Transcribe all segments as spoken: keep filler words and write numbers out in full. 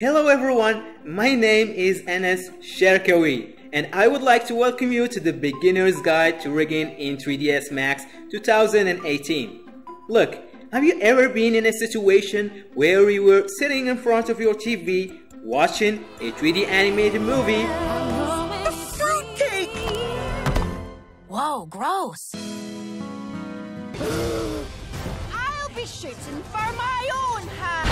Hello everyone, my name is Enes Cherkawi and I would like to welcome you to the Beginner's Guide to Rigging in three D S Max two thousand eighteen. Look, have you ever been in a situation where you were sitting in front of your T V watching a three D animated movie? A fruitcake! Whoa, gross! I'll be shooting for my own hand!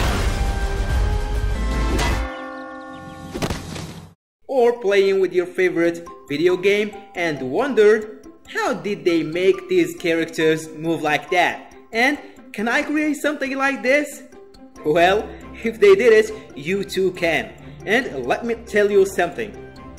Or playing with your favorite video game and wondered, how did they make these characters move like that? And can I create something like this? Well, if they did it, you too can. And let me tell you something,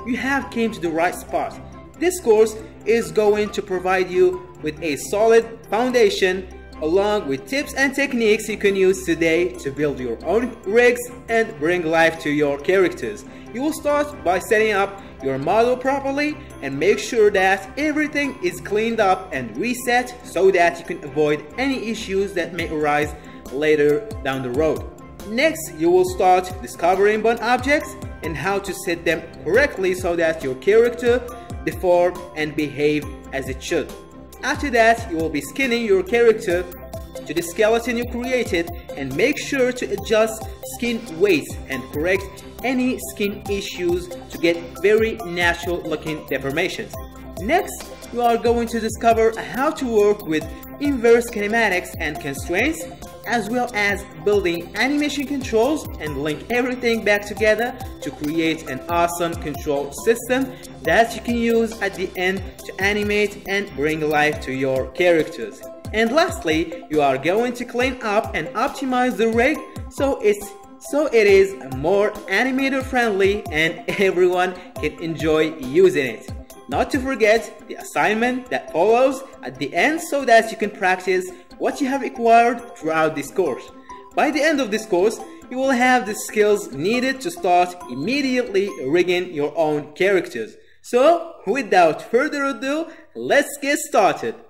you have came to the right spot. This course is going to provide you with a solid foundation along with tips and techniques you can use today to build your own rigs and bring life to your characters. You will start by setting up your model properly and make sure that everything is cleaned up and reset so that you can avoid any issues that may arise later down the road. Next, you will start discovering bond objects and how to set them correctly so that your character deform and behave as it should. After that, you will be skinning your character to the skeleton you created and make sure to adjust skin weights and correct any skin issues to get very natural looking deformations. Next, you are going to discover how to work with inverse kinematics and constraints, as well as building animation controls and link everything back together to create an awesome control system that you can use at the end to animate and bring life to your characters. And lastly, you are going to clean up and optimize the rig so it's so it is more animator friendly and everyone can enjoy using it. Not to forget the assignment that follows at the end so that you can practice what you have acquired throughout this course. By the end of this course, you will have the skills needed to start immediately rigging your own characters. So, without further ado, let's get started.